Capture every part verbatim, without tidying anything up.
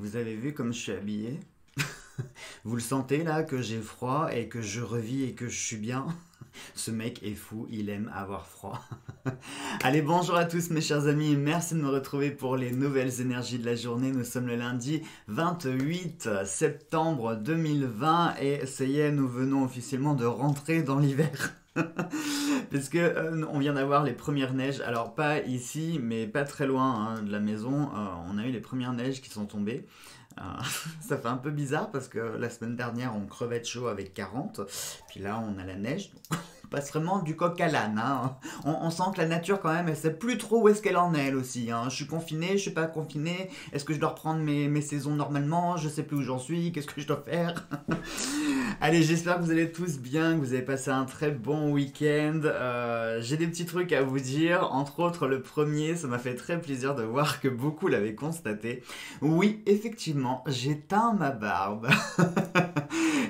Vous avez vu comme je suis habillée? Vous le sentez là que j'ai froid et que je revis et que je suis bien? Ce mec est fou, il aime avoir froid. Allez, bonjour à tous mes chers amis, merci de me retrouver pour les nouvelles énergies de la journée. Nous sommes le lundi vingt-huit septembre deux mille vingt et ça y est, nous venons officiellement de rentrer dans l'hiver. Parce que euh, on vient d'avoir les premières neiges, alors pas ici, mais pas très loin hein, de la maison, euh, on a eu les premières neiges qui sont tombées. Euh, ça fait un peu bizarre parce que la semaine dernière on crevait de chaud avec quarante, puis là on a la neige, donc on passe vraiment du coq à l'âne. Hein. On, on sent que la nature quand même, elle sait plus trop où est-ce qu'elle en est elle aussi. Hein. Je suis confiné, je suis pas confiné, est-ce que je dois reprendre mes, mes saisons normalement, je sais plus où j'en suis, qu'est-ce que je dois faire? Allez, j'espère que vous allez tous bien, que vous avez passé un très bon week-end. Euh, j'ai des petits trucs à vous dire, entre autres le premier, ça m'a fait très plaisir de voir que beaucoup l'avaient constaté. Oui, effectivement, j'ai teint ma barbe.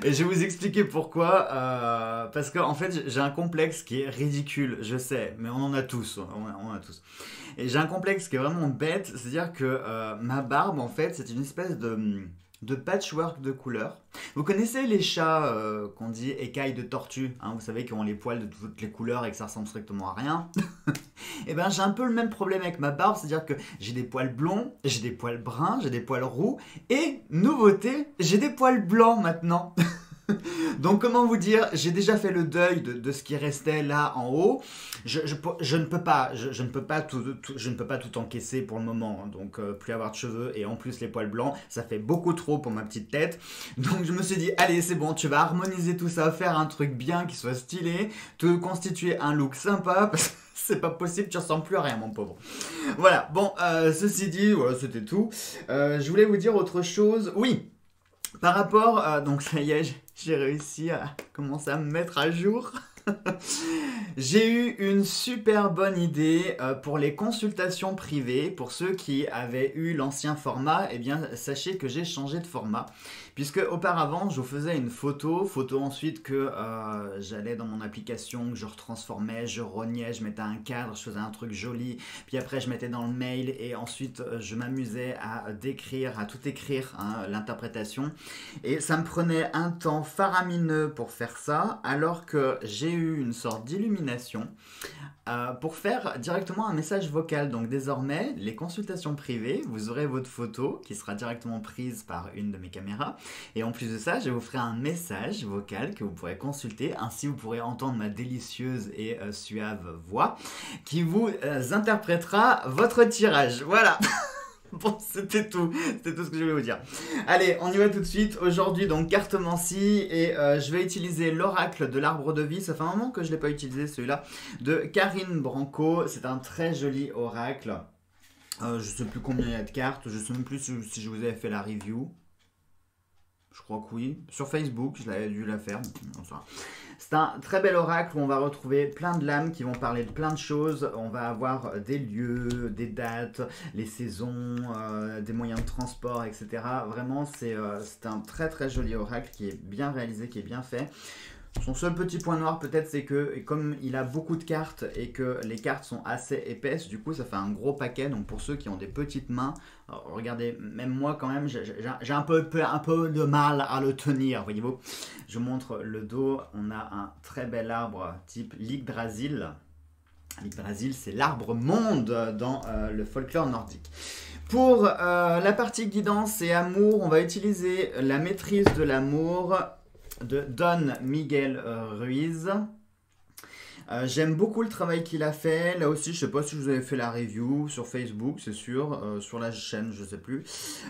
Et je vais vous expliquer pourquoi, euh, parce que en fait j'ai un complexe qui est ridicule, je sais, mais on en a tous, on en a tous. Et j'ai un complexe qui est vraiment bête, c'est-à-dire que euh, ma barbe en fait c'est une espèce de... de patchwork de couleurs. Vous connaissez les chats euh, qu'on dit écailles de tortue, hein, vous savez, qui ont les poils de toutes les couleurs et que ça ressemble strictement à rien. Et ben j'ai un peu le même problème avec ma barbe, c'est-à-dire que j'ai des poils blonds, j'ai des poils bruns, j'ai des poils roux, et, nouveauté, j'ai des poils blancs maintenant. Donc comment vous dire, j'ai déjà fait le deuil de, de ce qui restait là en haut. Je, je, je ne peux pas, je, je ne peux pas tout, tout, je ne peux pas tout encaisser pour le moment. Donc euh, plus avoir de cheveux et en plus les poils blancs, ça fait beaucoup trop pour ma petite tête. Donc je me suis dit, allez c'est bon, tu vas harmoniser tout ça, faire un truc bien qui soit stylé, te constituer un look sympa parce que c'est pas possible, tu ressembles plus à rien mon pauvre. Voilà, bon, euh, ceci dit, voilà, c'était tout. Euh, je voulais vous dire autre chose, oui. Par rapport, euh, donc ça y est, j'ai réussi à commencer à me mettre à jour. J'ai eu une super bonne idée euh, pour les consultations privées. Pour ceux qui avaient eu l'ancien format, eh bien sachez que j'ai changé de format. Puisque auparavant, je vous faisais une photo, photo ensuite que euh, j'allais dans mon application, que je retransformais, je rognais, je mettais un cadre, je faisais un truc joli, puis après je mettais dans le mail et ensuite je m'amusais à décrire, à tout écrire, hein, l'interprétation. Et ça me prenait un temps faramineux pour faire ça, alors que j'ai eu une sorte d'illumination euh, pour faire directement un message vocal. Donc désormais, les consultations privées, vous aurez votre photo qui sera directement prise par une de mes caméras. Et en plus de ça, je vous ferai un message vocal que vous pourrez consulter. Ainsi, vous pourrez entendre ma délicieuse et euh, suave voix qui vous euh, interprétera votre tirage. Voilà. Bon, c'était tout, c'était tout ce que je voulais vous dire. Allez, on y va tout de suite. Aujourd'hui, donc, cartomancie, et euh, je vais utiliser l'oracle de l'arbre de vie. Ça fait un moment que je ne l'ai pas utilisé, celui-là, de Karine Branco. C'est un très joli oracle. Euh, je ne sais plus combien il y a de cartes, je ne sais même plus si je vous avais fait la review. Je crois que oui. Sur Facebook, je l'avais dû la faire. C'est un très bel oracle où on va retrouver plein de lames qui vont parler de plein de choses. On va avoir des lieux, des dates, les saisons, euh, des moyens de transport, et cetera. Vraiment, c'est euh, un très très joli oracle qui est bien réalisé, qui est bien fait. Son seul petit point noir peut-être, c'est que comme il a beaucoup de cartes et que les cartes sont assez épaisses, du coup ça fait un gros paquet. Donc pour ceux qui ont des petites mains, regardez, même moi quand même, j'ai un peu, un peu de mal à le tenir, voyez-vous. Je vous montre le dos, on a un très bel arbre type Yggdrasil. L'Yggdrasil, c'est l'arbre monde dans euh, le folklore nordique. Pour euh, la partie guidance et amour, on va utiliser la maîtrise de l'amour de Don Miguel Ruiz. Euh, J'aime beaucoup le travail qu'il a fait. Là aussi, je ne sais pas si vous avez fait la review sur Facebook, c'est sûr. Euh, sur la chaîne, je ne sais plus.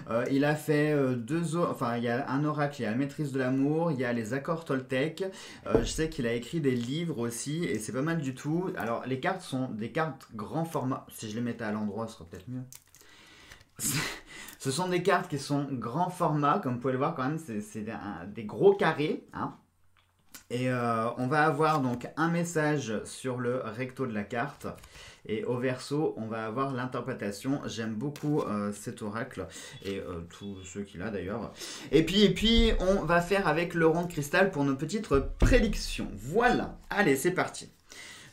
Euh, il a fait euh, deux autres... Enfin, il y a un oracle, il y a la maîtrise de l'amour, il y a les accords Toltec. Euh, je sais qu'il a écrit des livres aussi, et c'est pas mal du tout. Alors, les cartes sont des cartes grand format. Si je les mettais à l'endroit, ce serait peut-être mieux. Ce sont des cartes qui sont grand format, comme vous pouvez le voir quand même, c'est des gros carrés. Hein. Et euh, on va avoir donc un message sur le recto de la carte. Et au verso, on va avoir l'interprétation. J'aime beaucoup euh, cet oracle et euh, tous ceux qu'il a d'ailleurs. Et puis, et puis, on va faire avec le rond de cristal pour nos petites prédictions. Voilà, allez, c'est parti.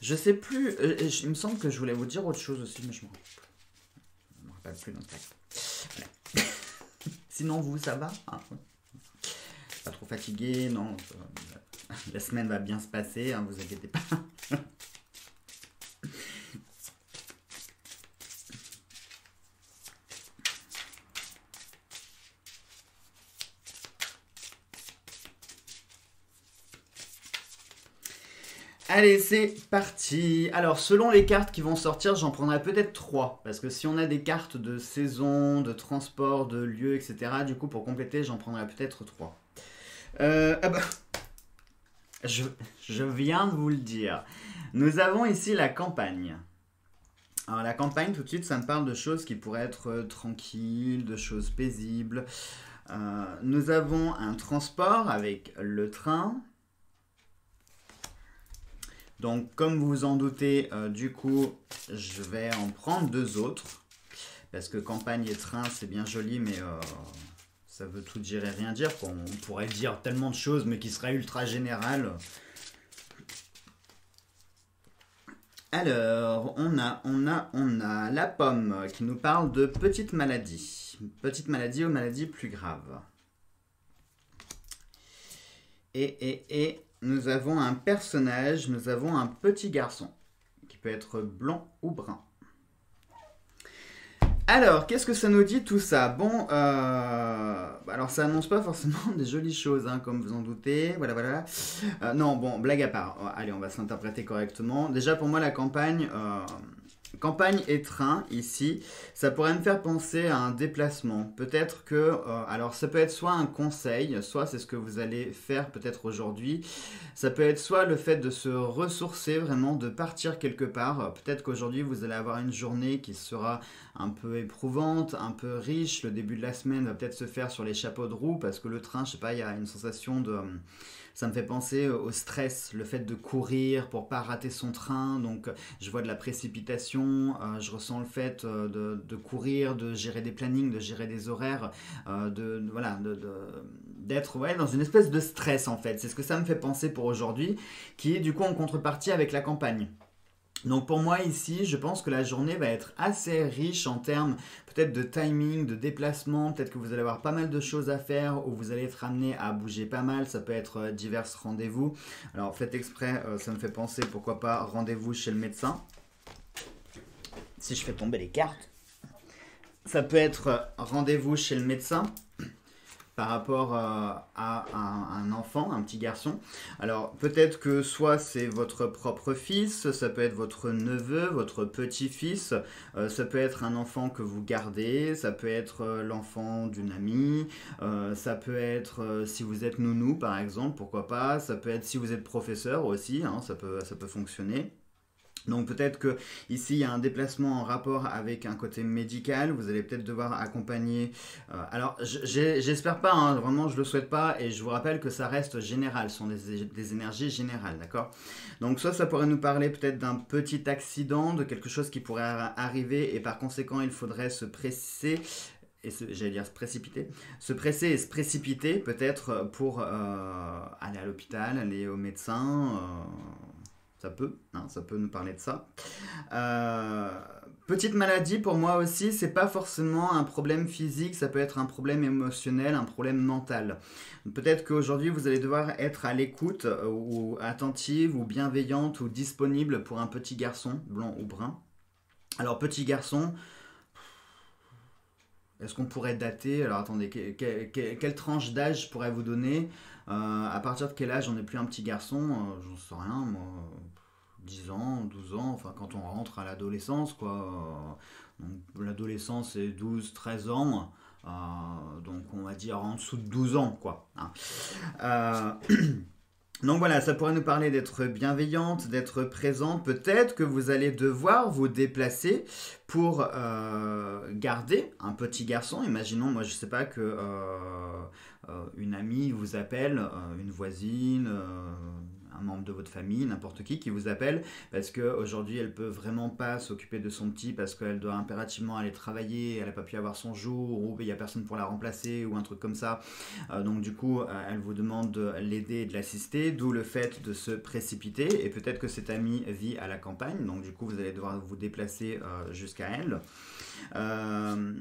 Je sais plus, euh, il me semble que je voulais vous dire autre chose aussi, mais je ne me rappelle plus dans le texte. Voilà. Sinon, vous, ça va hein? Pas trop fatigué, non. La semaine va bien se passer, hein, vous inquiétez pas. Allez, c'est parti. Alors, selon les cartes qui vont sortir, j'en prendrai peut-être trois. Parce que si on a des cartes de saison, de transport, de lieu, et cetera, du coup, pour compléter, j'en prendrai peut-être trois. Euh, ah bah, je, je viens de vous le dire. Nous avons ici la campagne. Alors, la campagne, tout de suite, ça me parle de choses qui pourraient être tranquilles, de choses paisibles. Euh, nous avons un transport avec le train. Donc, comme vous vous en doutez, euh, du coup, je vais en prendre deux autres. Parce que campagne et train, c'est bien joli, mais euh, ça veut tout dire et rien dire. On pourrait dire tellement de choses, mais qui seraient ultra générales. Alors, on a, on a, on a la pomme qui nous parle de petites maladies. Petites maladies aux maladies plus graves. Et, et, et... Nous avons un personnage, nous avons un petit garçon, qui peut être blanc ou brun. Alors, qu'est-ce que ça nous dit tout ça? Bon, euh... alors ça annonce pas forcément des jolies choses, hein, comme vous en doutez, voilà, voilà. Euh, non, bon, blague à part, allez, on va s'interpréter correctement. Déjà, pour moi, la campagne, euh... campagne et train, ici, ça pourrait me faire penser à un déplacement. Peut-être que, euh, alors ça peut être soit un conseil, soit c'est ce que vous allez faire peut-être aujourd'hui. Ça peut être soit le fait de se ressourcer vraiment, de partir quelque part. Peut-être qu'aujourd'hui, vous allez avoir une journée qui sera un peu éprouvante, un peu riche. Le début de la semaine va peut-être se faire sur les chapeaux de roue parce que le train, je sais pas, il y a une sensation de... Ça me fait penser au stress, le fait de courir pour pas rater son train. Donc, je vois de la précipitation, euh, je ressens le fait euh, de, de courir, de gérer des plannings, de gérer des horaires, euh, de, de, voilà, de, de, d'être ouais, dans une espèce de stress, en fait. C'est ce que ça me fait penser pour aujourd'hui, qui est du coup en contrepartie avec la campagne. Donc pour moi ici, je pense que la journée va être assez riche en termes peut-être de timing, de déplacement, peut-être que vous allez avoir pas mal de choses à faire ou vous allez être amené à bouger pas mal, ça peut être divers rendez-vous. Alors faites exprès, euh, ça me fait penser pourquoi pas rendez-vous chez le médecin. Si je fais tomber les cartes. Ça peut être rendez-vous chez le médecin. Par rapport euh, à un, un enfant, un petit garçon. Alors, peut-être que soit c'est votre propre fils, ça peut être votre neveu, votre petit-fils, euh, ça peut être un enfant que vous gardez, ça peut être euh, l'enfant d'une amie, euh, ça peut être euh, si vous êtes nounou, par exemple, pourquoi pas, ça peut être si vous êtes professeur aussi, hein, ça peut, ça peut fonctionner. Donc peut-être que ici il y a un déplacement en rapport avec un côté médical, vous allez peut-être devoir accompagner. Euh, alors j'espère pas, hein, vraiment je le souhaite pas et je vous rappelle que ça reste général, ce sont des, des énergies générales, d'accord? Donc soit ça pourrait nous parler peut-être d'un petit accident, de quelque chose qui pourrait arriver et par conséquent il faudrait se presser. J'allais dire se précipiter, se presser et se précipiter peut-être pour euh, aller à l'hôpital, aller au médecin... Euh... Ça peut, hein, ça peut nous parler de ça. Euh, petite maladie, pour moi aussi, c'est pas forcément un problème physique, ça peut être un problème émotionnel, un problème mental. Peut-être qu'aujourd'hui, vous allez devoir être à l'écoute, ou attentive, ou bienveillante, ou disponible pour un petit garçon, blanc ou brun. Alors, petit garçon... Est-ce qu'on pourrait dater? Alors attendez, que, que, que, quelle tranche d'âge je pourrais vous donner? euh, À partir de quel âge on n'est plus un petit garçon? euh, J'en sais rien, moi. dix ans, douze ans, enfin quand on rentre à l'adolescence, quoi. L'adolescence, c'est douze, treize ans. Euh, donc on va dire en dessous de douze ans, quoi. Hein. Euh... Donc voilà, ça pourrait nous parler d'être bienveillante, d'être présente. Peut-être que vous allez devoir vous déplacer pour euh, garder un petit garçon. Imaginons, moi je sais pas que euh, euh, une amie vous appelle, euh, une voisine... Euh un membre de votre famille, n'importe qui, qui vous appelle parce qu'aujourd'hui, elle peut vraiment pas s'occuper de son petit parce qu'elle doit impérativement aller travailler, elle n'a pas pu avoir son jour ou il n'y a personne pour la remplacer ou un truc comme ça. Euh, donc du coup, elle vous demande de l'aider et de l'assister, d'où le fait de se précipiter et peut-être que cette amie vit à la campagne. Donc du coup, vous allez devoir vous déplacer euh, jusqu'à elle. Euh...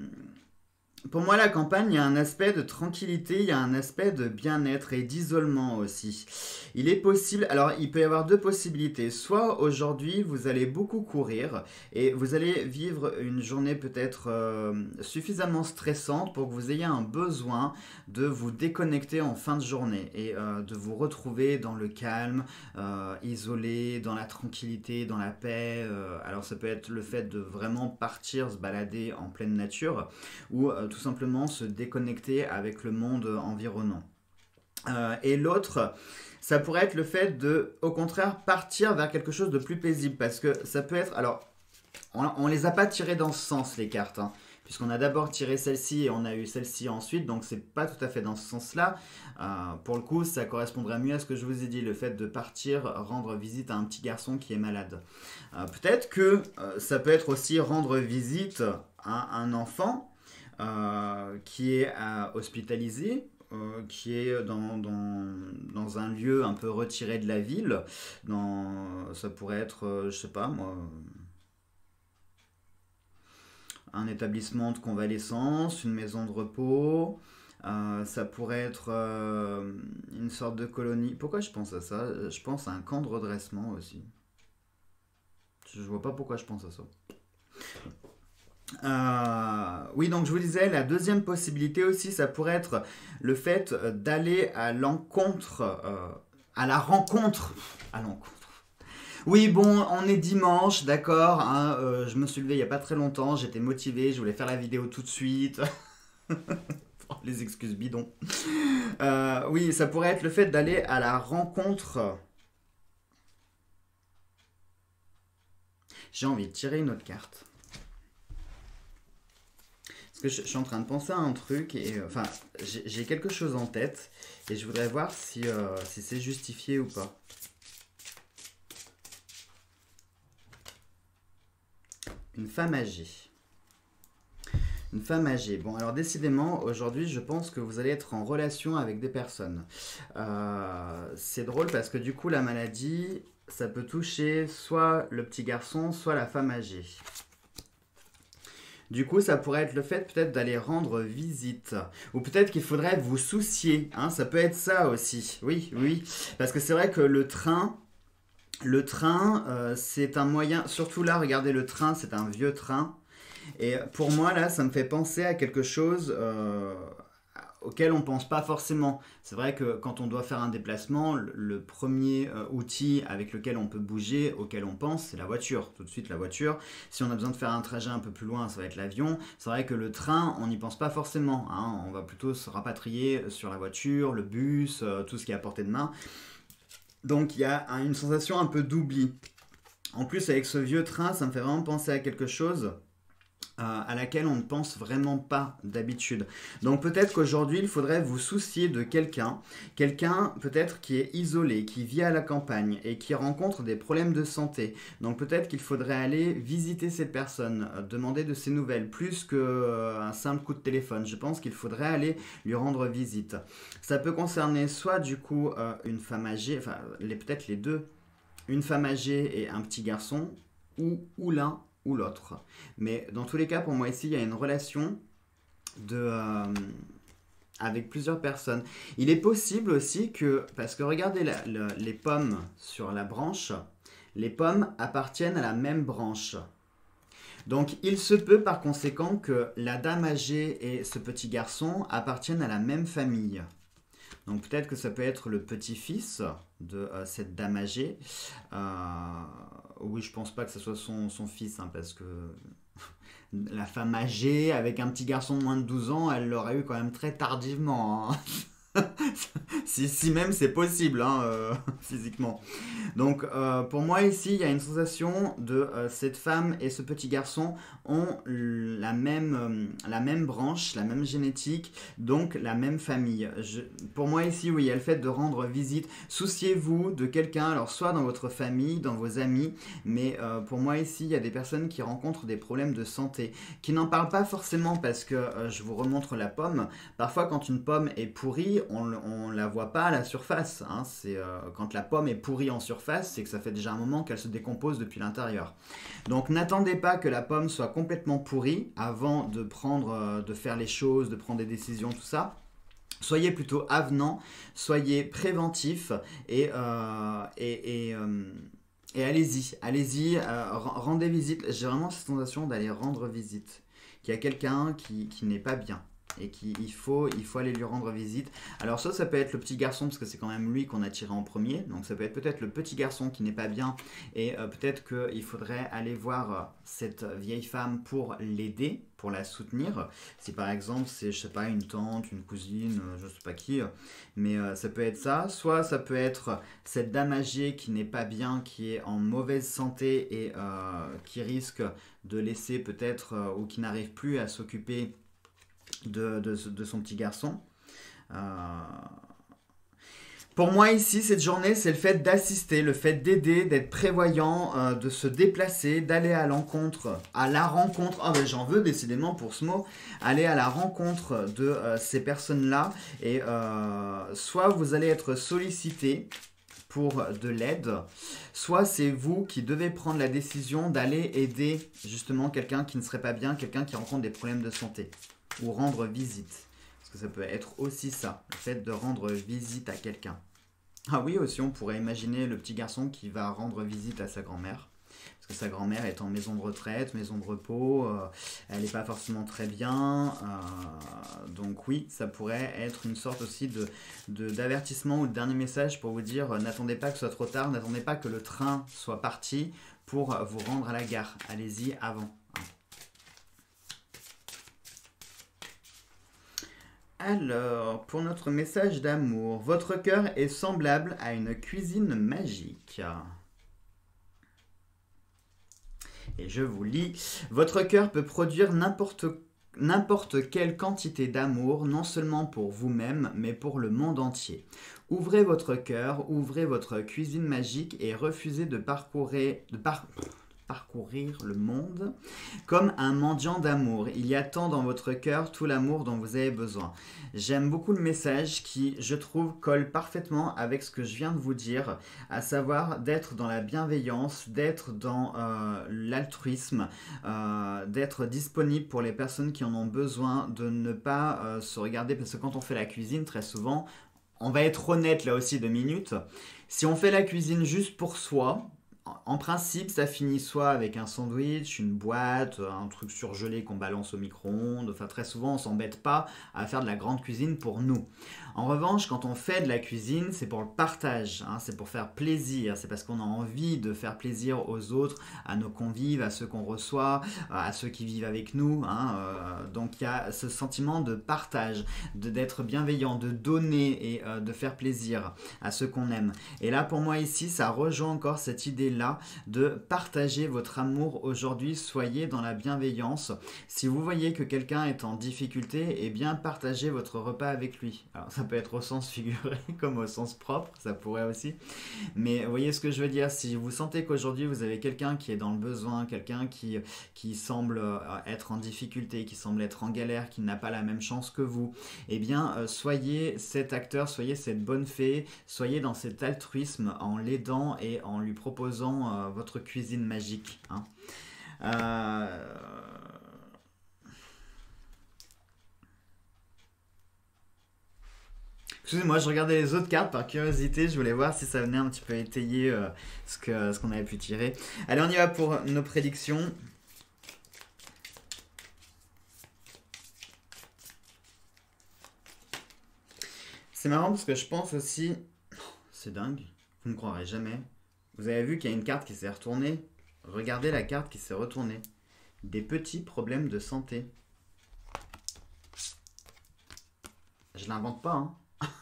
Pour moi, la campagne, il y a un aspect de tranquillité, il y a un aspect de bien-être et d'isolement aussi. Il est possible... Alors, il peut y avoir deux possibilités. Soit, aujourd'hui, vous allez beaucoup courir et vous allez vivre une journée peut-être euh, suffisamment stressante pour que vous ayez un besoin de vous déconnecter en fin de journée et euh, de vous retrouver dans le calme, euh, isolé, dans la tranquillité, dans la paix. Euh, alors, ça peut être le fait de vraiment partir, se balader en pleine nature ou... Euh, tout simplement se déconnecter avec le monde environnant. Euh, et l'autre, ça pourrait être le fait de, au contraire, partir vers quelque chose de plus paisible. Parce que ça peut être... Alors, on ne les a pas tirées dans ce sens, les cartes, hein, puisqu'on a d'abord tiré celle-ci et on a eu celle-ci ensuite. Donc, c'est pas tout à fait dans ce sens-là. Euh, pour le coup, ça correspondrait mieux à ce que je vous ai dit. Le fait de partir, rendre visite à un petit garçon qui est malade. Euh, peut-être que euh, ça peut être aussi rendre visite à un enfant... Euh, qui est euh, hospitalisé, euh, qui est dans, dans, dans un lieu un peu retiré de la ville. Dans, ça pourrait être, euh, je sais pas moi, un établissement de convalescence, une maison de repos. Euh, ça pourrait être euh, une sorte de colonie. Pourquoi je pense à ça? Je pense à un camp de redressement aussi. Je vois pas pourquoi je pense à ça. Euh, oui, donc je vous disais, la deuxième possibilité aussi, ça pourrait être le fait d'aller à l'encontre, euh, à la rencontre, à l'encontre. Oui, bon, on est dimanche, d'accord, hein, euh, je me suis levé il n'y a pas très longtemps, j'étais motivé, je voulais faire la vidéo tout de suite. Les excuses bidons. Euh, oui, ça pourrait être le fait d'aller à la rencontre. J'ai envie de tirer une autre carte. Parce que je, je suis en train de penser à un truc, et euh, enfin, j'ai quelque chose en tête, et je voudrais voir si, euh, si c'est justifié ou pas. Une femme âgée. Une femme âgée. Bon, alors décidément, aujourd'hui, je pense que vous allez être en relation avec des personnes. Euh, c'est drôle parce que du coup, la maladie, ça peut toucher soit le petit garçon, soit la femme âgée. Du coup, ça pourrait être le fait peut-être d'aller rendre visite. Ou peut-être qu'il faudrait vous soucier. Hein, ça peut être ça aussi. Oui, oui. Parce que c'est vrai que le train... Le train, euh, c'est un moyen... Surtout là, regardez, le train, c'est un vieux train. Et pour moi, là, ça me fait penser à quelque chose... Euh... auquel on ne pense pas forcément. C'est vrai que quand on doit faire un déplacement, le, le premier euh, outil avec lequel on peut bouger, auquel on pense, c'est la voiture. Tout de suite, la voiture. Si on a besoin de faire un trajet un peu plus loin, ça va être l'avion. C'est vrai que le train, on n'y pense pas forcément. Hein. On va plutôt se rapatrier sur la voiture, le bus, euh, tout ce qui est à portée de main. Donc, il y a un, une sensation un peu d'oubli. En plus, avec ce vieux train, ça me fait vraiment penser à quelque chose... Euh, à laquelle on ne pense vraiment pas d'habitude. Donc peut-être qu'aujourd'hui, il faudrait vous soucier de quelqu'un, quelqu'un peut-être qui est isolé, qui vit à la campagne et qui rencontre des problèmes de santé. Donc peut-être qu'il faudrait aller visiter cette personne, euh, demander de ses nouvelles, plus qu'un euh, simple coup de téléphone. Je pense qu'il faudrait aller lui rendre visite. Ça peut concerner soit du coup euh, une femme âgée, enfin peut-être les deux, une femme âgée et un petit garçon, ou, ou l'un, ou l'autre. Mais dans tous les cas, pour moi ici, il y a une relation de, euh, avec plusieurs personnes. Il est possible aussi que... Parce que regardez la, la, les pommes sur la branche. Les pommes appartiennent à la même branche. Donc, il se peut par conséquent que la dame âgée et ce petit garçon appartiennent à la même famille. Donc, peut-être que ça peut être le petit-fils de euh, cette dame âgée. Euh... Oui, je pense pas que ce soit son, son fils, hein, parce que la femme âgée, avec un petit garçon de moins de douze ans, elle l'aurait eu quand même très tardivement. Hein. si, si même c'est possible, hein, euh, physiquement. Donc, euh, pour moi, ici, il y a une sensation de euh, cette femme et ce petit garçon ont la même, euh, la même branche, la même génétique, donc la même famille. Je, pour moi, ici, oui, il y a le fait de rendre visite. Souciez-vous de quelqu'un, alors soit dans votre famille, dans vos amis, mais euh, pour moi, ici, il y a des personnes qui rencontrent des problèmes de santé, qui n'en parlent pas forcément parce que, euh, je vous remontre la pomme, parfois quand une pomme est pourrie, on ne la voit pas à la surface. Hein. C'est, euh, quand la pomme est pourrie en surface, c'est que ça fait déjà un moment qu'elle se décompose depuis l'intérieur. Donc n'attendez pas que la pomme soit complètement pourrie avant de, prendre, euh, de faire les choses, de prendre des décisions, tout ça. Soyez plutôt avenant, soyez préventif et... Euh, et, et euh, Et allez-y, allez-y, euh, rendez visite. J'ai vraiment cette sensation d'aller rendre visite. Qu'il y a quelqu'un qui, qui n'est pas bien et qu'il faut, il faut aller lui rendre visite. Alors ça, ça peut être le petit garçon parce que c'est quand même lui qu'on a tiré en premier. Donc ça peut être peut-être le petit garçon qui n'est pas bien et euh, peut-être qu'il faudrait aller voir euh, cette vieille femme pour l'aider, pour la soutenir. Si par exemple c'est, je sais pas, une tante, une cousine, euh, je sais pas qui, euh, mais euh, ça peut être ça. Soit ça peut être cette dame âgée qui n'est pas bien, qui est en mauvaise santé et euh, qui risque de laisser peut-être, euh, ou qui n'arrive plus à s'occuper de, de, de son petit garçon. Euh... Pour moi ici, cette journée, c'est le fait d'assister, le fait d'aider, d'être prévoyant, euh, de se déplacer, d'aller à l'encontre, à la rencontre, oh ben j'en veux décidément pour ce mot, aller à la rencontre de euh, ces personnes-là. Et euh, soit vous allez être sollicité pour de l'aide, soit c'est vous qui devez prendre la décision d'aller aider justement quelqu'un qui ne serait pas bien, quelqu'un qui rencontre des problèmes de santé, ou rendre visite. Ça peut être aussi ça, le fait de rendre visite à quelqu'un. Ah oui, aussi on pourrait imaginer le petit garçon qui va rendre visite à sa grand-mère. Parce que sa grand-mère est en maison de retraite, maison de repos, euh, elle n'est pas forcément très bien. Euh, donc oui, ça pourrait être une sorte aussi de, de, d'avertissement ou de dernier message pour vous dire euh, n'attendez pas que ce soit trop tard, n'attendez pas que le train soit parti pour vous rendre à la gare. Allez-y avant. Alors, pour notre message d'amour, votre cœur est semblable à une cuisine magique. Et je vous lis. Votre cœur peut produire n'importe n'importe quelle quantité d'amour, non seulement pour vous-même, mais pour le monde entier. Ouvrez votre cœur, ouvrez votre cuisine magique et refusez de parcourir... De par... parcourir le monde comme un mendiant d'amour. Il y a tant dans votre cœur tout l'amour dont vous avez besoin. J'aime beaucoup le message qui, je trouve, colle parfaitement avec ce que je viens de vous dire, à savoir d'être dans la bienveillance, d'être dans euh, l'altruisme, euh, d'être disponible pour les personnes qui en ont besoin, de ne pas euh, se regarder, parce que quand on fait la cuisine, très souvent, on va être honnête là aussi deux minutes, si on fait la cuisine juste pour soi, en principe, ça finit soit avec un sandwich, une boîte, un truc surgelé qu'on balance au micro-ondes. Enfin, très souvent, on ne s'embête pas à faire de la grande cuisine pour nous. En revanche, quand on fait de la cuisine, c'est pour le partage, hein, c'est pour faire plaisir. C'est parce qu'on a envie de faire plaisir aux autres, à nos convives, à ceux qu'on reçoit, à ceux qui vivent avec nous. Hein, euh, donc, il y a ce sentiment de partage, de, d'être bienveillant, de donner et euh, de faire plaisir à ceux qu'on aime. Et là, pour moi, ici, ça rejoint encore cette idée-là de partager votre amour aujourd'hui. Soyez dans la bienveillance. Si vous voyez que quelqu'un est en difficulté, eh bien partagez votre repas avec lui. Alors ça peut être au sens figuré comme au sens propre, ça pourrait aussi, mais voyez ce que je veux dire. Si vous sentez qu'aujourd'hui vous avez quelqu'un qui est dans le besoin, quelqu'un qui, qui semble être en difficulté, qui semble être en galère, qui n'a pas la même chance que vous, eh bien soyez cet acteur, soyez cette bonne fée, soyez dans cet altruisme en l'aidant et en lui proposant Euh, votre cuisine magique. Hein. Euh... Excusez-moi, je regardais les autres cartes par curiosité, je voulais voir si ça venait un petit peu étayer euh, ce que, ce qu'on avait pu tirer. Allez, on y va pour nos prédictions. C'est marrant parce que je pense aussi... C'est dingue, vous ne croirez jamais. Vous avez vu qu'il y a une carte qui s'est retournée. Regardez la carte qui s'est retournée. Des petits problèmes de santé. Je l'invente pas.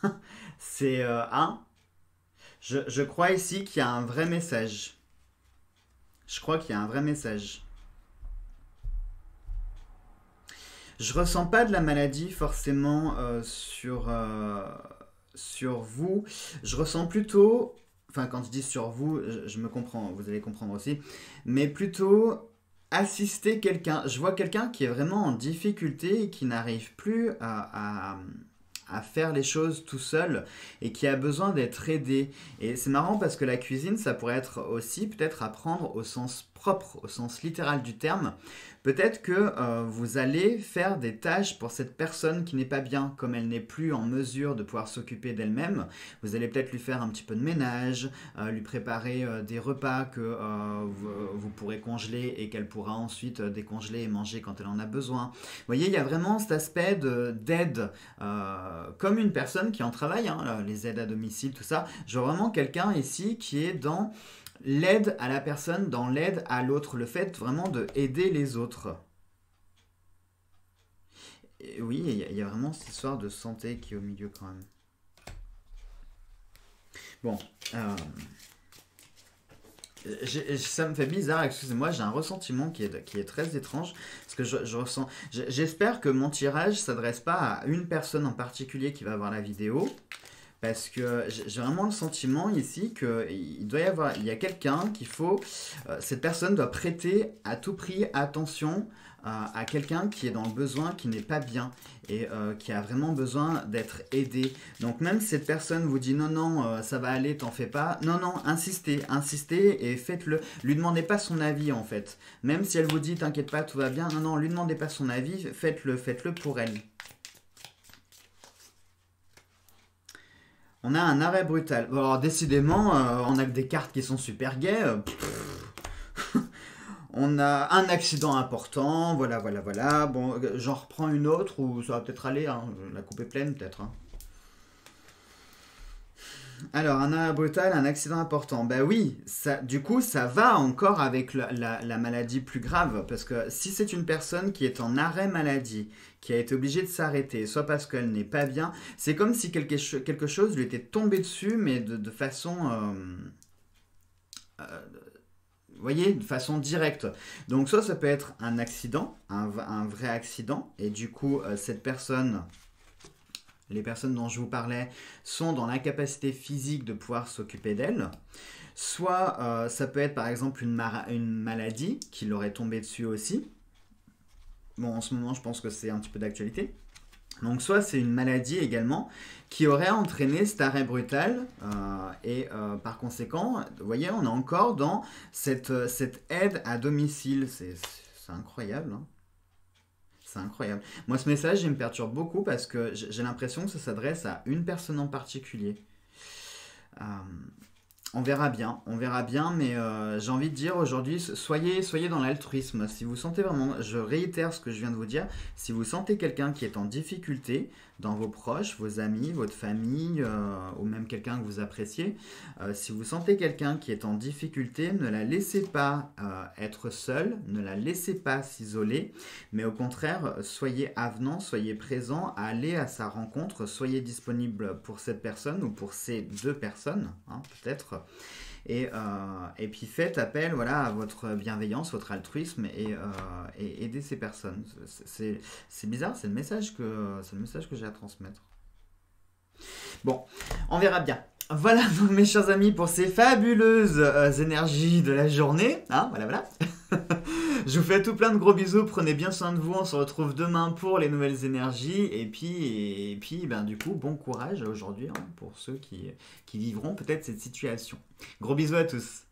Hein. C'est euh, un. Je, je crois ici qu'il y a un vrai message. Je crois qu'il y a un vrai message. Je ressens pas de la maladie forcément euh, sur, euh, sur vous. Je ressens plutôt... Enfin, quand je dis sur vous, je, je me comprends, vous allez comprendre aussi. Mais plutôt, assister quelqu'un. Je vois quelqu'un qui est vraiment en difficulté et qui n'arrive plus à, à, à faire les choses tout seul et qui a besoin d'être aidé. Et c'est marrant parce que la cuisine, ça pourrait être aussi peut-être à prendre au sens propre, au sens littéral du terme. Peut-être que euh, vous allez faire des tâches pour cette personne qui n'est pas bien, comme elle n'est plus en mesure de pouvoir s'occuper d'elle-même. Vous allez peut-être lui faire un petit peu de ménage, euh, lui préparer euh, des repas que euh, vous, vous pourrez congeler et qu'elle pourra ensuite euh, décongeler et manger quand elle en a besoin. Vous voyez, il y a vraiment cet aspect d'aide, euh, comme une personne qui en travaille, hein, les aides à domicile, tout ça. J'ai vraiment quelqu'un ici qui est dans l'aide à la personne, dans l'aide à l'autre, le fait vraiment de aider les autres. Et oui, il y a vraiment cette histoire de santé qui est au milieu quand même. Bon, euh, j'ai, ça me fait bizarre, excusez-moi, j'ai un ressentiment qui est, qui est très étrange, parce que je, je ressens... J'espère que mon tirage ne s'adresse pas à une personne en particulier qui va voir la vidéo. Parce que j'ai vraiment le sentiment ici qu'il doit y avoir, il y a quelqu'un qu'il faut, euh, cette personne doit prêter à tout prix attention euh, à quelqu'un qui est dans le besoin, qui n'est pas bien et euh, qui a vraiment besoin d'être aidé. Donc même si cette personne vous dit non, non, euh, ça va aller, t'en fais pas, non, non, insistez, insistez et faites-le. Lui demandez pas son avis en fait. Même si elle vous dit t'inquiète pas, tout va bien, non, non, lui demandez pas son avis, faites-le, faites-le pour elle. On a un arrêt brutal. Bon, alors décidément, euh, on a que des cartes qui sont super gaies. Euh, on a un accident important, voilà, voilà, voilà. Bon, j'en reprends une autre ou ça va peut-être aller, hein. La coupe est pleine peut-être. Hein. Alors, un arrêt brutal, un accident important. Ben oui, ça, du coup, ça va encore avec la, la, la maladie plus grave. Parce que si c'est une personne qui est en arrêt maladie, qui a été obligée de s'arrêter, soit parce qu'elle n'est pas bien, c'est comme si quelque, quelque chose lui était tombé dessus, mais de, de façon... Euh, euh, vous voyez, de façon directe. Donc soit ça peut être un accident, un, un vrai accident, et du coup, euh, cette personne... les personnes dont je vous parlais sont dans l'incapacité physique de pouvoir s'occuper d'elles. Soit euh, ça peut être par exemple une, une maladie qui leur est tombée dessus aussi. Bon, en ce moment, je pense que c'est un petit peu d'actualité. Donc soit c'est une maladie également qui aurait entraîné cet arrêt brutal euh, et euh, par conséquent, vous voyez, on est encore dans cette, cette aide à domicile. C'est incroyable, hein. C'est incroyable. Moi, ce message, il me perturbe beaucoup parce que j'ai l'impression que ça s'adresse à une personne en particulier. Euh, on verra bien, on verra bien, mais euh, j'ai envie de dire aujourd'hui, soyez, soyez dans l'altruisme. Si vous sentez vraiment, je réitère ce que je viens de vous dire, si vous sentez quelqu'un qui est en difficulté dans vos proches, vos amis, votre famille, euh, ou même quelqu'un que vous appréciez, euh, si vous sentez quelqu'un qui est en difficulté, ne la laissez pas euh, être seule, ne la laissez pas s'isoler, mais au contraire, soyez avenant, soyez présent, allez à sa rencontre, soyez disponible pour cette personne ou pour ces deux personnes, hein, peut-être. Et, euh, et puis faites appel, voilà, à votre bienveillance, votre altruisme et, euh, et aidez ces personnes. C'est bizarre, c'est le message que, c'est le message que j'ai à transmettre. Bon, on verra bien. Voilà donc, mes chers amis, pour ces fabuleuses euh, énergies de la journée. Hein, voilà, voilà. Je vous fais tout plein de gros bisous, prenez bien soin de vous, on se retrouve demain pour les nouvelles énergies et puis, et puis ben, du coup, bon courage aujourd'hui, hein, pour ceux qui, qui vivront peut-être cette situation. Gros bisous à tous.